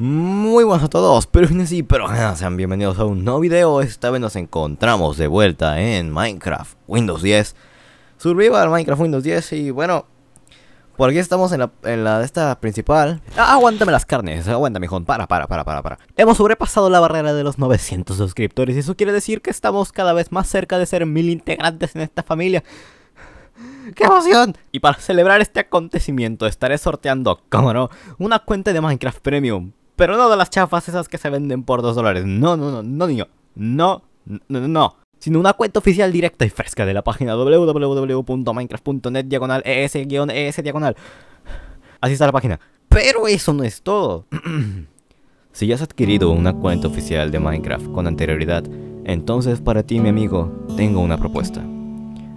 Muy buenas a todos, peruanos y peruanas, sean bienvenidos a un nuevo video. Esta vez nos encontramos de vuelta en Minecraft Windows 10 Survival, Minecraft Windows 10. Y bueno, por aquí estamos en la de esta principal. Aguántame las carnes, aguántame, mijón, para. Hemos sobrepasado la barrera de los 900 suscriptores y eso quiere decir que estamos cada vez más cerca de ser 1000 integrantes en esta familia. ¡Qué emoción! Y para celebrar este acontecimiento estaré sorteando, como no, una cuenta de Minecraft Premium. Pero no de las chafas esas que se venden por $2. No, niño. No. Sino una cuenta oficial directa y fresca de la página www.minecraft.net/es-es-. Así está la página. Pero eso no es todo. Si ya has adquirido una cuenta oficial de Minecraft con anterioridad, entonces para ti, mi amigo, tengo una propuesta.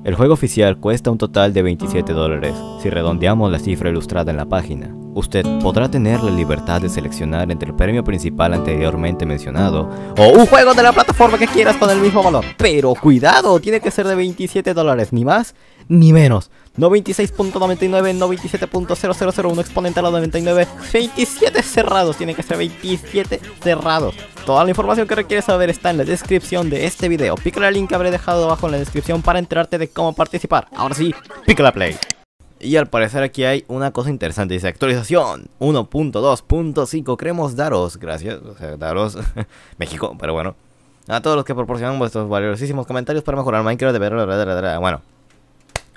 El juego oficial cuesta un total de $27 si redondeamos la cifra ilustrada en la página. Usted podrá tener la libertad de seleccionar entre el premio principal anteriormente mencionado o un juego de la plataforma que quieras con el mismo valor. Pero cuidado, tiene que ser de $27, ni más ni menos. No 26.99, no 27.0001 exponencial a 99, 27 cerrados, tienen que ser 27 cerrados. Toda la información que requieres saber está en la descripción de este video. Pícale al link que habré dejado abajo en la descripción para enterarte de cómo participar. Ahora sí, pícale a play. Y al parecer aquí hay una cosa interesante, dice actualización 1.2.5, queremos daros, gracias, o sea, daros México, pero bueno, a todos los que proporcionan vuestros valiosísimos comentarios para mejorar Minecraft, de bueno.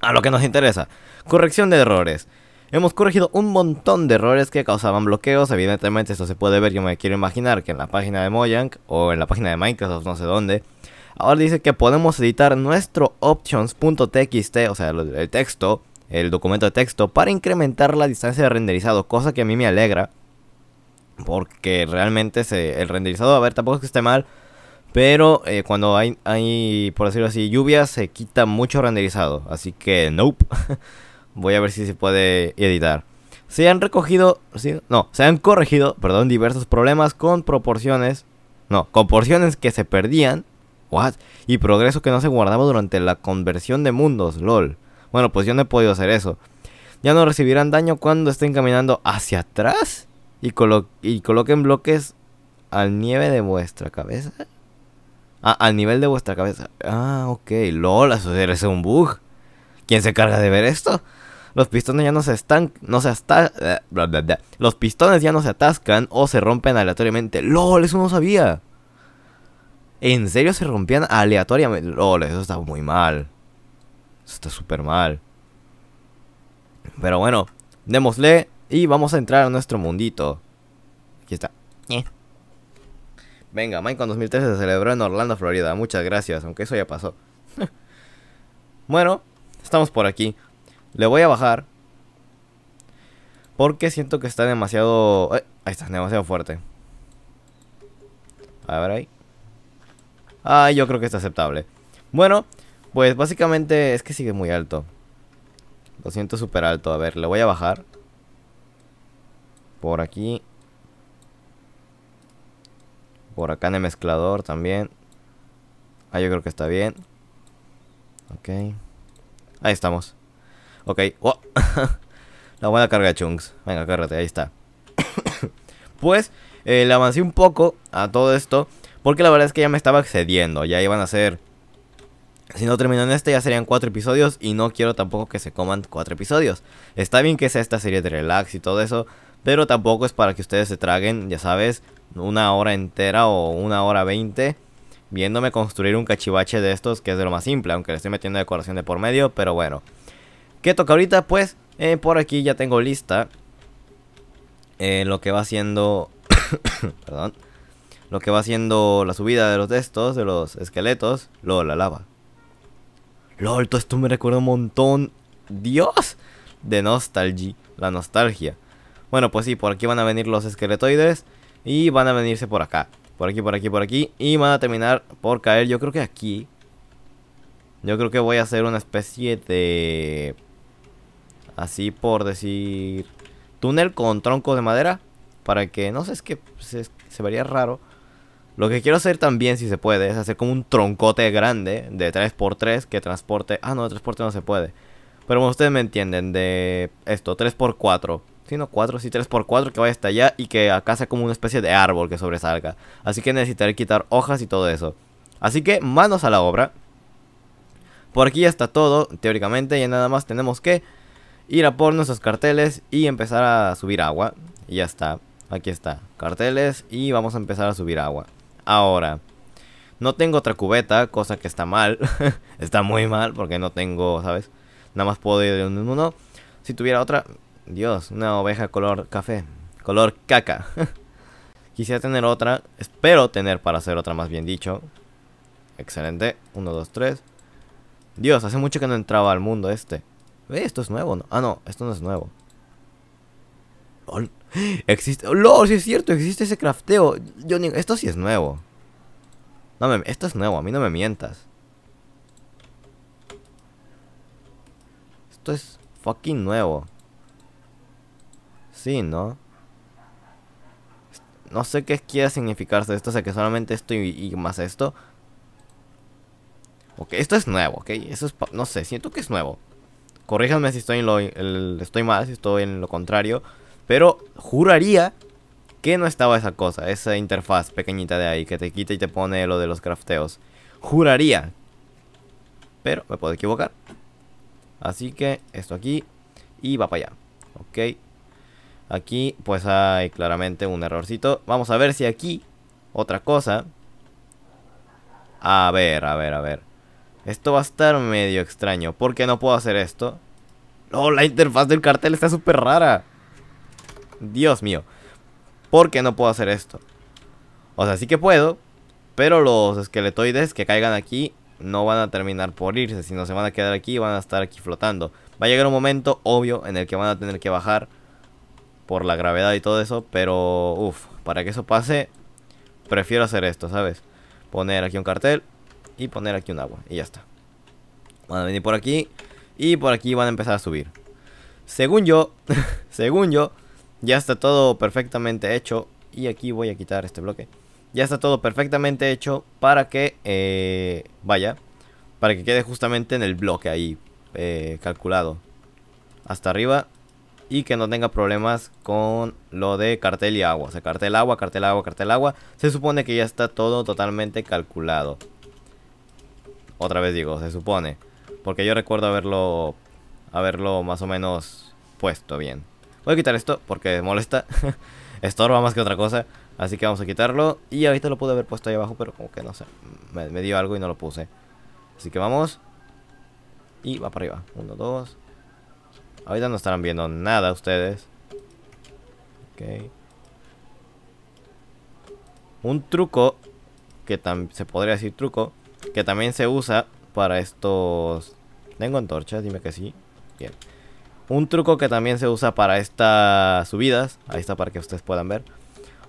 A lo que nos interesa, corrección de errores. Hemos corregido un montón de errores que causaban bloqueos. Evidentemente esto se puede ver, yo me quiero imaginar que en la página de Mojang o en la página de Microsoft, no sé dónde. Ahora dice que podemos editar nuestro options.txt, o sea, el texto, el documento de texto, para incrementar la distancia de renderizado, cosa que a mí me alegra. Porque realmente el renderizado, a ver, tampoco es que esté mal, pero cuando hay, por decirlo así, lluvias, se quita mucho renderizado. Así que, nope. Voy a ver si se puede editar. Se han corregido diversos problemas con proporciones. No, con porciones que se perdían. What? Y progreso que no se guardaba durante la conversión de mundos, lol. Bueno, pues yo no he podido hacer eso. Ya no recibirán daño cuando estén caminando hacia atrás y coloquen bloques al nieve de vuestra cabeza. Ah, al nivel de vuestra cabeza. Ah, ok. LOL, eso es un bug. ¿Quién se encarga de ver esto? Los pistones ya no se atascan o se rompen aleatoriamente. LOL, eso no sabía. ¿En serio se rompían aleatoriamente? LOL, eso está muy mal. Eso está súper mal. Pero bueno, démosle y vamos a entrar a nuestro mundito. Aquí está. Venga, Minecon 2013 se celebró en Orlando, Florida. Muchas gracias, aunque eso ya pasó. Bueno, estamos por aquí. Le voy a bajar porque siento que está demasiado... ahí está, demasiado fuerte. A ver ahí. Ah, yo creo que está aceptable. Bueno, pues básicamente es que sigue muy alto. Lo siento súper alto. A ver, le voy a bajar. Por aquí. Por acá en el mezclador también. Ah, yo creo que está bien. Ok. Ahí estamos. Ok. Oh. La buena carga de chunks. Venga, cárgate. Ahí está. Pues, le avancé un poco a todo esto. Porque la verdad es que ya me estaba excediendo. Ya iban a ser... Si no terminan este, ya serían 4 episodios. Y no quiero tampoco que se coman 4 episodios. Está bien que sea esta serie de relax y todo eso. Pero tampoco es para que ustedes se traguen, ya sabes... una hora entera o 1 hora 20 viéndome construir un cachivache de estos, que es de lo más simple, aunque le estoy metiendo decoración de por medio, pero bueno. ¿Qué toca ahorita? Pues por aquí ya tengo lista lo que va siendo perdón, lo que va siendo la subida de los textos, de los esqueletos. LOL, la lava. LOL, todo esto me recuerda un montón, Dios, de nostalgia, la nostalgia. Bueno, pues sí, por aquí van a venir los esqueletoides. Y van a venirse por acá, por aquí. Y van a terminar por caer, yo creo que aquí. Yo creo que voy a hacer una especie de... así por decir... túnel con troncos de madera. Para que, no sé, es que se vería raro. Lo que quiero hacer también, si se puede, es hacer como un troncote grande de 3x3 que transporte... Ah, no, de transporte no se puede. Pero bueno, ustedes me entienden de esto, 3×4. Si no 4, si 3×4, que vaya hasta allá y que acá sea como una especie de árbol que sobresalga. Así que necesitaré quitar hojas y todo eso. Así que manos a la obra. Por aquí ya está todo, teóricamente, ya nada más tenemos que ir a por nuestros carteles y empezar a subir agua. Y ya está, aquí está, carteles, y vamos a empezar a subir agua. Ahora, no tengo otra cubeta, cosa que está mal, está muy mal porque no tengo, ¿sabes? Nada más puedo ir de uno. Si tuviera otra... Dios, una oveja color café, color caca. Quisiera tener otra, espero tener para hacer otra, más bien dicho. Excelente, 1, 2, 3. Dios, hace mucho que no entraba al mundo este. Esto es nuevo, ¿no? Ah, no, esto no es nuevo. Existe... ¡Lol! Sí es cierto, existe ese crafteo. Yo digo, esto sí es nuevo. No me... Esto es nuevo, a mí no me mientas. Esto es fucking nuevo. Sí, ¿no? No sé qué quiere significarse esto, o sea que solamente esto y más esto. Ok, esto es nuevo, ok. Eso es, no sé, siento que es nuevo. Corríjanme si estoy en lo... estoy mal, si estoy en lo contrario. Pero juraría que no estaba esa cosa, esa interfaz pequeñita de ahí que te quita y te pone lo de los crafteos. Juraría. Pero me puedo equivocar. Así que esto aquí y va para allá. Ok. Aquí pues hay claramente un errorcito. Vamos a ver si aquí otra cosa. A ver, a ver, a ver. Esto va a estar medio extraño. ¿Por qué no puedo hacer esto? ¡Oh, la interfaz del cartel está súper rara! Dios mío. ¿Por qué no puedo hacer esto? O sea, sí que puedo, pero los esqueletoides que caigan aquí no van a terminar por irse, sino se van a quedar aquí y van a estar aquí flotando. Va a llegar un momento, obvio, en el que van a tener que bajar por la gravedad y todo eso, pero uff, para que eso pase prefiero hacer esto, ¿sabes? Poner aquí un cartel y poner aquí un agua y ya está. Van a venir por aquí y por aquí van a empezar a subir. Según yo, según yo, ya está todo perfectamente hecho. Y aquí voy a quitar este bloque. Ya está todo perfectamente hecho para que vaya, para que quede justamente en el bloque ahí calculado hasta arriba. Y que no tenga problemas con lo de cartel y agua. O sea, cartel, agua, cartel, agua, cartel, agua. Se supone que ya está todo totalmente calculado. Otra vez digo, se supone. Porque yo recuerdo haberlo más o menos puesto bien. Voy a quitar esto porque molesta. Estorba más que otra cosa. Así que vamos a quitarlo. Y ahorita lo pude haber puesto ahí abajo, pero como que no sé. Me dio algo y no lo puse. Así que vamos. Y va para arriba. 1, 2. Ahorita no estarán viendo nada ustedes. Ok. Un truco que se podría decir truco, que también se usa para estos... Tengo antorchas, dime que sí. Bien. Un truco que también se usa para estas subidas. Ahí está para que ustedes puedan ver.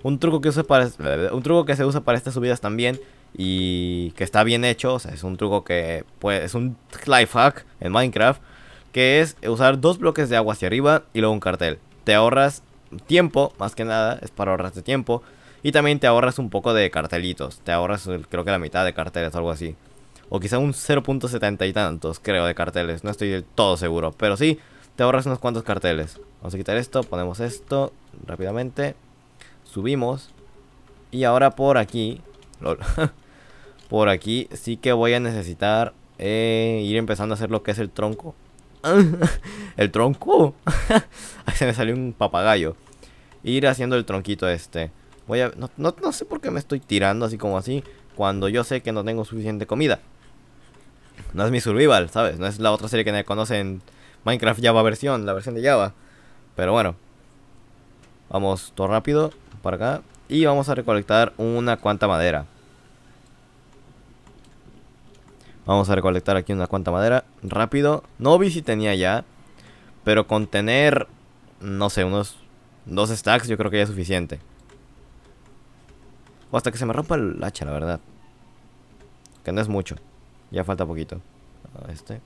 Un truco que se usa para estas subidas también. Y que está bien hecho. O sea, es un truco que... Pues, es un life hack en Minecraft. Que es usar 2 bloques de agua hacia arriba y luego un cartel. Te ahorras tiempo, más que nada, es para ahorrarte tiempo. Y también te ahorras un poco de cartelitos. Te ahorras creo que la mitad de carteles o algo así. O quizá un 0.70 y tantos, creo, de carteles. No estoy del todo seguro, pero sí, te ahorras unos cuantos carteles. Vamos a quitar esto, ponemos esto rápidamente. Subimos. Y ahora por aquí... Lol. Por aquí sí que voy a necesitar ir empezando a hacer lo que es el tronco. El tronco. Se me salió un papagayo. Ir haciendo el tronquito este. Voy a... No sé por qué me estoy tirando así como así, cuando yo sé que no tengo suficiente comida. No es mi survival, ¿sabes? No es la otra serie que me conocen, Minecraft Java versión, la versión de Java. Pero bueno, vamos todo rápido para acá. Y vamos a recolectar una cuanta madera. Vamos a recolectar aquí una cuanta madera. Rápido. No vi si tenía ya. Pero con tener... No sé, unos 2 stacks yo creo que ya es suficiente. O hasta que se me rompa el hacha, la verdad. Que no es mucho. Ya falta poquito. Este.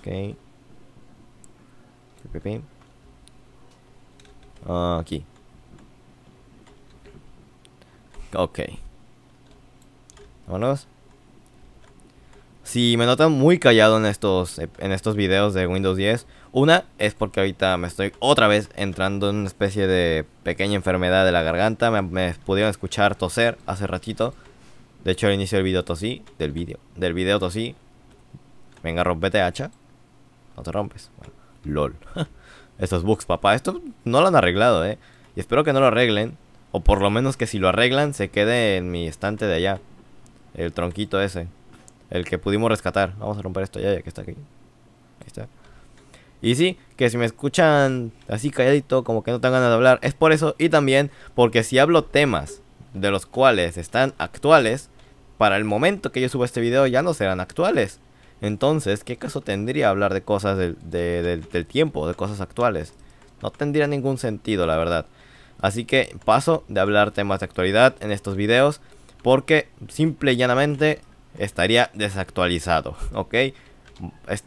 Ok. Aquí. Ok. Vámonos. Si me notan muy callado en estos videos de Windows 10, una es porque ahorita me estoy otra vez entrando en una especie de pequeña enfermedad de la garganta. Me pudieron escuchar toser hace ratito. De hecho, al inicio del video tosí. Del video tosí. Venga, rompete, hacha. No te rompes. Bueno, lol. Estos bugs, papá. Esto no lo han arreglado, y espero que no lo arreglen. O por lo menos que si lo arreglan se quede en mi estante de allá. El tronquito ese, el que pudimos rescatar. Vamos a romper esto ya que está aquí. Ahí está. Y sí, que si me escuchan así calladito, como que no tengo ganas de hablar, es por eso. Y también porque si hablo temas de los cuales están actuales, para el momento que yo suba este video ya no serán actuales. Entonces, ¿qué caso tendría hablar de cosas del tiempo, de cosas actuales? No tendría ningún sentido, la verdad. Así que paso de hablar temas de actualidad en estos videos, porque simple y llanamente estaría desactualizado, ¿ok?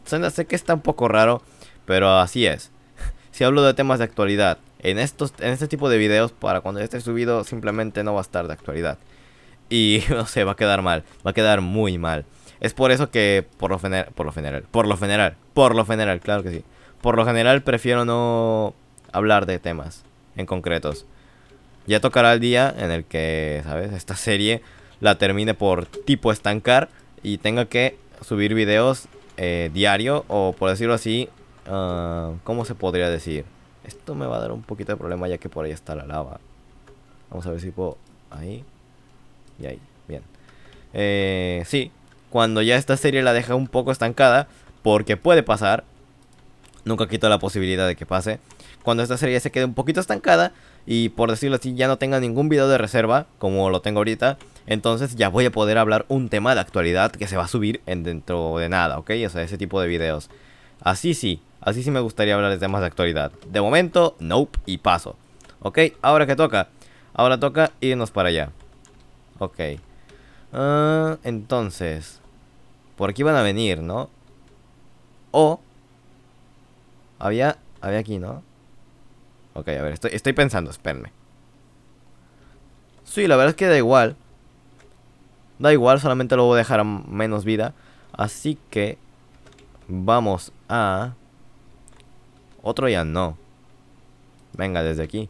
Sé que está un poco raro, pero así es. Si hablo de temas de actualidad en este tipo de videos, para cuando esté subido simplemente no va a estar de actualidad. Y no sé, va a quedar mal, va a quedar muy mal. Es por eso que por lo general, claro que sí. Por lo general prefiero no hablar de temas en concretos. Ya tocará el día en el que, ¿sabes?, esta serie la termine por tipo estancar y tenga que subir videos diario, o por decirlo así, ¿cómo se podría decir? Esto me va a dar un poquito de problema ya que por ahí está la lava. Vamos a ver si puedo... Ahí. Y ahí. Bien. Sí. Cuando ya esta serie la deja un poco estancada, porque puede pasar. Nunca quito la posibilidad de que pase. Cuando esta serie se quede un poquito estancada y, por decirlo así, ya no tenga ningún video de reserva como lo tengo ahorita, entonces ya voy a poder hablar un tema de actualidad que se va a subir dentro de nada, ¿ok? O sea, ese tipo de videos. Así sí me gustaría hablar de temas de actualidad. De momento, nope, y paso. ¿Ok? ¿Ahora qué toca? Ahora toca irnos para allá. Ok. Entonces, por aquí van a venir, ¿no? O... Había aquí, ¿no? Ok, a ver, estoy pensando, espérenme. Sí, la verdad es que da igual. Da igual, solamente lo voy a dejar a menos vida. Así que vamos a... Otro ya no. Venga, desde aquí.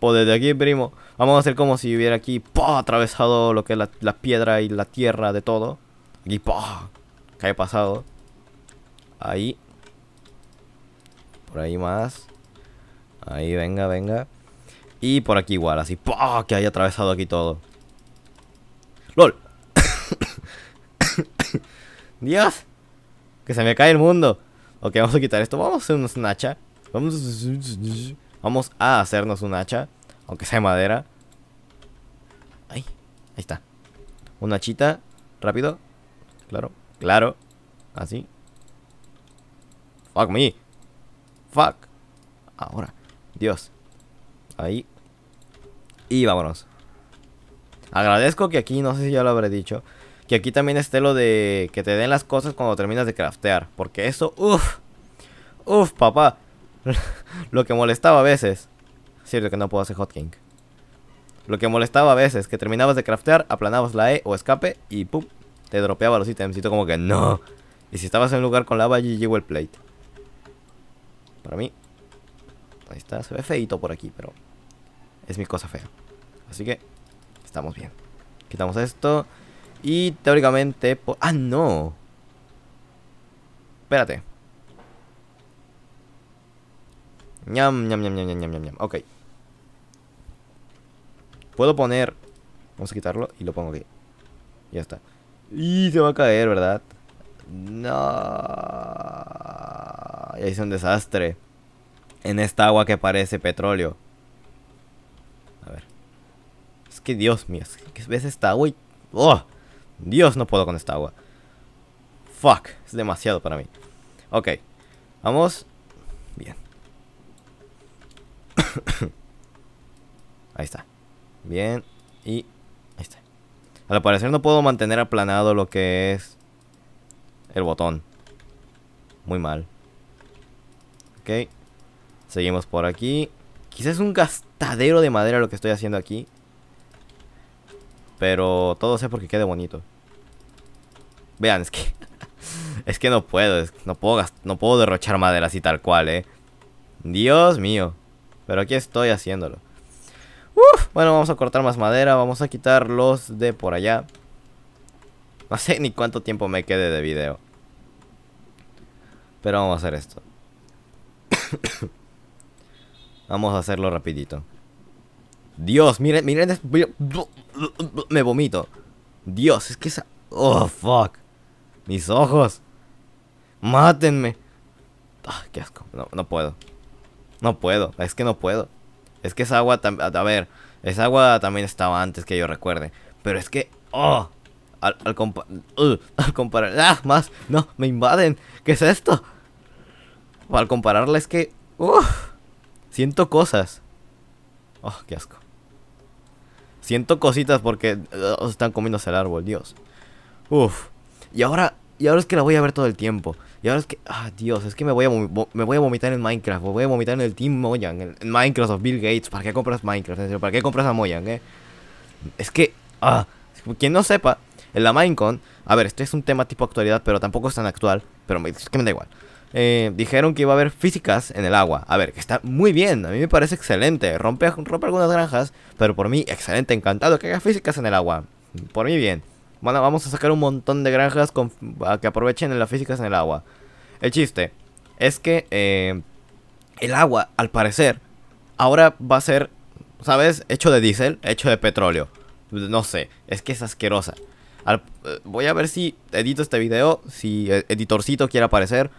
Pues desde aquí, primo. Vamos a hacer como si hubiera aquí, ¡pah!, atravesado lo que es la piedra y la tierra de todo. Aquí, ¡pah!, cae pasado. Ahí. Por ahí más. Ahí, venga, venga. Y por aquí igual, así, ¡pah!, que haya atravesado aquí todo. ¡Lol! ¡Dios! Que se me cae el mundo. Ok, vamos a quitar esto. Vamos a hacernos un hacha. Vamos a hacernos un hacha. Aunque sea de madera. Ahí, ahí está. Una hachita. Rápido. Claro, claro. Así. Fuck me. Fuck. Ahora. Dios. Ahí. Y vámonos. Agradezco que aquí, no sé si ya lo habré dicho, que aquí también esté lo de que te den las cosas cuando terminas de craftear. Porque eso, uff. Uff, papá. Lo que molestaba a veces. Cierto que no puedo hacer hotkey. Lo que molestaba a veces, que terminabas de craftear, aplanabas la E o escape y pum, te dropeaba los ítems. Como que no. Y si estabas en un lugar con lava, GG el plate. Para mí. Ahí está, se ve feito por aquí, pero es mi cosa fea. Así que estamos bien. Quitamos esto. Y teóricamente... ¡Ah, no! Espérate. Ñam, ñam, ñam, ñam, ñam, ñam, ñam. Ok. Puedo poner... Vamos a quitarlo y lo pongo aquí. Ya está. Y se va a caer, ¿verdad? No. Ya hice un desastre. En esta agua que parece petróleo. A ver. Es que Dios mío. Es que ves esta agua y... ¡Oh! Dios, no puedo con esta agua. Fuck. Es demasiado para mí. Ok. Vamos. Bien. Ahí está. Bien. Y... Ahí está. Al parecer no puedo mantener aplanado lo que es... el botón. Muy mal. Ok. Seguimos por aquí. Quizás es un gastadero de madera lo que estoy haciendo aquí. Pero todo sea porque quede bonito. Vean, es que no puedo, no puedo derrochar madera así tal cual, Dios mío. Pero aquí estoy haciéndolo. Bueno, vamos a cortar más madera. Vamos a quitar los de por allá. No sé ni cuánto tiempo me quede de video, pero vamos a hacer esto. Vamos a hacerlo rapidito. Dios, miren, miren. Me vomito. Dios, es que esa... Oh, fuck. Mis ojos. Mátenme. Ah, qué asco. No, no puedo. No puedo. Es que no puedo. Es que esa agua también... A ver. Esa agua también estaba antes que yo recuerde. Pero es que... Oh. Al comparar... Ah, más. No, me invaden. ¿Qué es esto? Al compararla es que... siento cosas. Oh, qué asco. Siento cositas porque están comiéndose el árbol, Dios. Uf. Y ahora es que la voy a ver todo el tiempo. Y ahora es que... Ah, Dios, es que me voy a vomitar en Minecraft. Me voy a vomitar en el Team Mojang. En Microsoft, Bill Gates. ¿Para qué compras Minecraft? En serio, ¿para qué compras a Mojang, Es que... Ah, quien no sepa, en la Minecon... A ver, esto es un tema tipo actualidad, pero tampoco es tan actual. Pero es que me da igual. Dijeron que iba a haber físicas en el agua. A ver, que está muy bien, a mí me parece excelente. Rompe algunas granjas, pero por mí, excelente, encantado que haya físicas en el agua. Por mí bien. Bueno, vamos a sacar un montón de granjas que aprovechen las físicas en el agua. El chiste es que el agua, al parecer, ahora va a ser, ¿sabes? Hecho de diésel, hecho de petróleo. No sé, es que es asquerosa. Voy a ver si edito este video, si editorcito quiere aparecer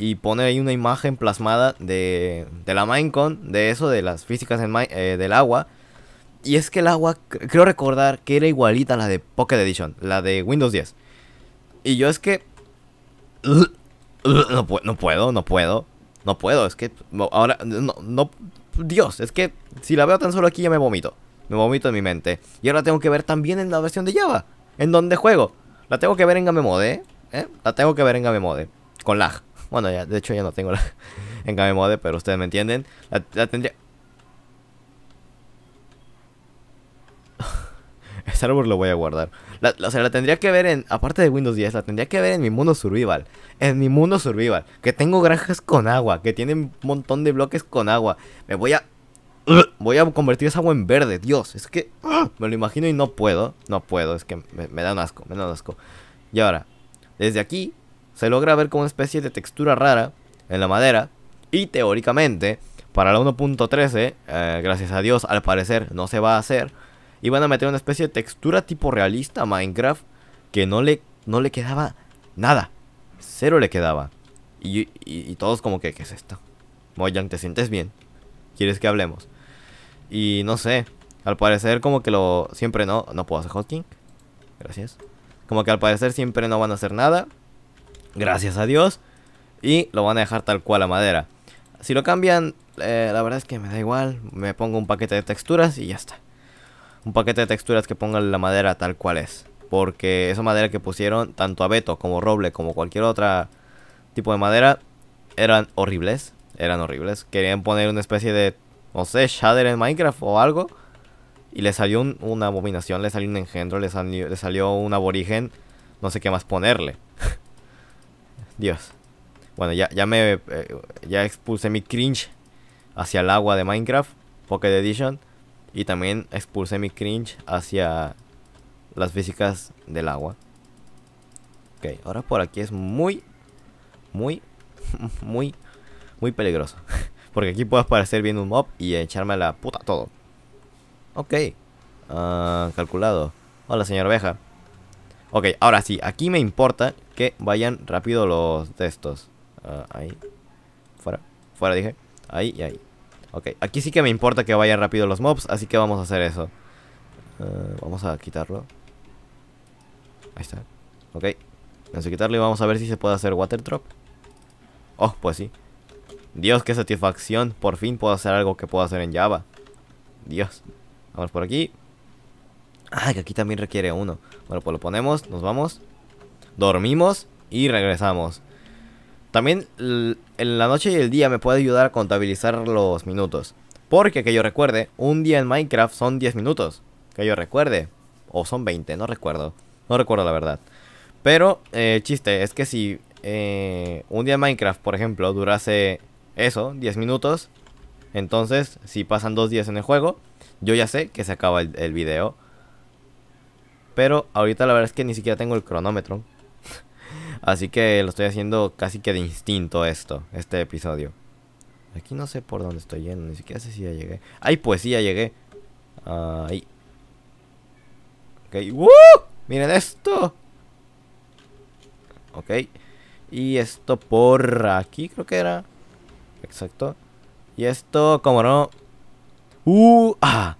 y poner ahí una imagen plasmada de la Minecon, de eso, de las físicas del agua. Y es que el agua, creo recordar que era igualita a la de Pocket Edition, la de Windows 10. Y yo es que... No puedo, es que... Ahora, Dios, es que si la veo tan solo aquí ya me vomito. Me vomito en mi mente. Y ahora tengo que ver también en la versión de Java, en donde juego. La tengo que ver en game mode, La tengo que ver en game mode, con lag. Bueno, ya, de hecho ya no tengo la en game mode, pero ustedes me entienden. La tendría... Ese árbol lo voy a guardar. O sea, la tendría que ver en... Aparte de Windows 10, la tendría que ver en mi mundo survival. En mi mundo survival. Que tengo granjas con agua. Que tienen un montón de bloques con agua. Me voy a... Voy a convertir esa agua en verde. Dios, es que... Me lo imagino y no puedo. No puedo, es que me da un asco. Me da un asco. Y ahora, desde aquí... Se logra ver como una especie de textura rara en la madera. Y teóricamente, para la 1.13, gracias a Dios, al parecer no se va a hacer. Y van a meter una especie de textura tipo realista a Minecraft que no le quedaba nada. Cero le quedaba. Y todos como que, ¿qué es esto? Mojang, ¿te sientes bien? ¿Quieres que hablemos? Y no sé, al parecer como que lo... Siempre no puedo hacer hotkey. Gracias. Como que al parecer siempre no van a hacer nada. Gracias a Dios. Y lo van a dejar tal cual la madera. Si lo cambian, la verdad es que me da igual. Me pongo un paquete de texturas y ya está. Un paquete de texturas que pongan la madera tal cual es. Porque esa madera que pusieron, tanto abeto como roble, como cualquier otro tipo de madera, eran horribles. Eran horribles. Querían poner una especie de, no sé, shader en Minecraft o algo. Y les salió una abominación, les salió un engendro, les salió un aborigen. No sé qué más ponerle. Dios. Bueno, ya expulsé mi cringe hacia el agua de Minecraft Pocket Edition. Y también expulsé mi cringe hacia las físicas del agua. Ok, ahora por aquí es muy peligroso. Porque aquí puedo aparecer bien un mob y echarme a la puta todo. Ok, calculado. Hola, señor oveja. Ok, ahora sí, aquí me importa que vayan rápido los de estos. Ahí. Fuera dije. Ahí y ahí. Ok, aquí sí que me importa que vayan rápido los mobs, así que vamos a hacer eso. Vamos a quitarlo. Ahí está. Ok, vamos a quitarlo y vamos a ver si se puede hacer water drop. Oh, pues sí. Dios, qué satisfacción. Por fin puedo hacer algo que puedo hacer en Java. Dios. Vamos por aquí. Ah, que aquí también requiere uno. Bueno, pues lo ponemos, nos vamos. Dormimos y regresamos. También en la noche y el día me puede ayudar a contabilizar los minutos. Porque, que yo recuerde, un día en Minecraft son 10 minutos. Que yo recuerde. O son 20, no recuerdo. No recuerdo la verdad. Pero el chiste es que si un día Minecraft, por ejemplo, durase eso, 10 minutos, entonces si pasan 2 días en el juego, yo ya sé que se acaba el video. Pero ahorita la verdad es que ni siquiera tengo el cronómetro. Así que lo estoy haciendo casi que de instinto este episodio. Aquí no sé por dónde estoy yendo, ni siquiera sé si ya llegué. ¡Ay, pues sí, ya llegué! Ahí. Ok, ¡woo! ¡Miren esto! Ok. Y esto por aquí creo que era. Exacto. Y esto, como no... ¡Ah!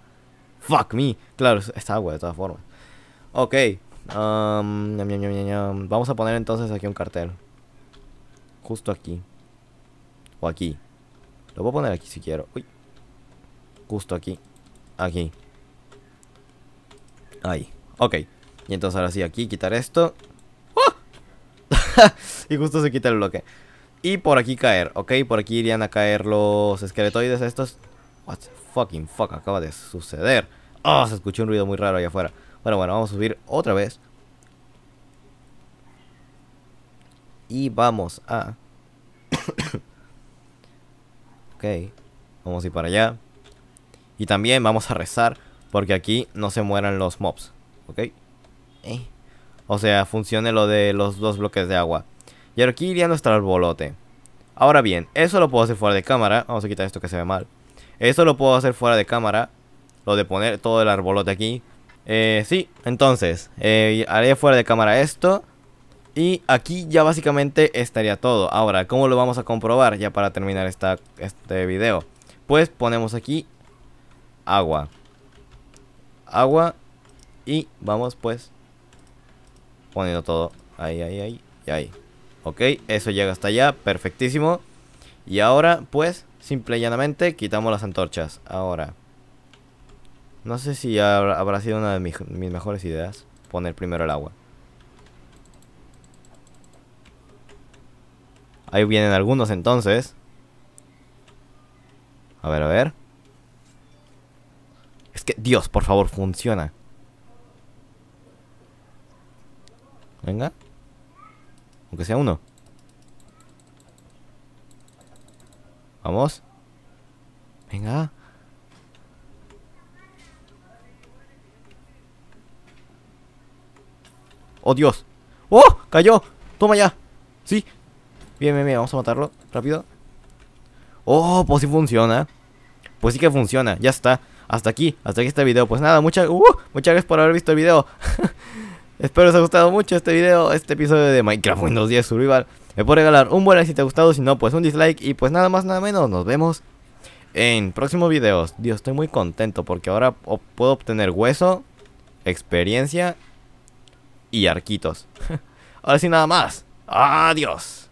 ¡Fuck me! Claro, es agua de todas formas. Ok. Vamos a poner entonces aquí un cartel. Justo aquí. O aquí. Lo voy a poner aquí si quiero. Uy. Justo aquí. Aquí. Ahí. Ok. Y entonces ahora sí, aquí quitar esto. ¡Oh! Y justo se quita el bloque. Y por aquí caer. Ok, por aquí irían a caer los esqueletoides estos. What the fucking fuck acaba de suceder. Oh, se escuchó un ruido muy raro allá afuera. Bueno, vamos a subir otra vez. Y vamos a... Ok, vamos a ir para allá. Y también vamos a rezar porque aquí no se mueran los mobs. Ok. O sea, funcione lo de los 2 bloques de agua. Y ahora aquí iría nuestro arbolote. Ahora bien, eso lo puedo hacer fuera de cámara. Vamos a quitar esto que se ve mal. Eso lo puedo hacer fuera de cámara. Lo de poner todo el arbolote aquí. Sí, entonces haré fuera de cámara esto. Y aquí ya básicamente estaría todo. Ahora, ¿cómo lo vamos a comprobar? Ya para terminar este video. Pues ponemos aquí agua. Agua. Y vamos pues poniendo todo. Ahí y ahí. Ok, eso llega hasta allá, perfectísimo. Y ahora pues simple y llanamente quitamos las antorchas. Ahora, no sé si habrá sido una de mis mejores ideas poner primero el agua. Ahí vienen algunos entonces. A ver. Es que, Dios, por favor, funciona. Venga. Aunque sea uno. Vamos. Venga. ¡Oh, Dios! ¡Oh! ¡Cayó! ¡Toma ya! ¡Sí! Bien, vamos a matarlo, rápido. Oh, pues sí funciona. Pues sí que funciona, ya está. Hasta aquí este video, pues nada, muchas gracias por haber visto el video. Espero os haya gustado mucho este video, este episodio de Minecraft Windows 10 Survival. Me puedes regalar un buen like si te ha gustado, si no, pues un dislike. Y pues nada más, nada menos, nos vemos en próximos videos. Dios, estoy muy contento porque ahora puedo obtener hueso, experiencia y arquitos. Ahora sí, nada más, adiós.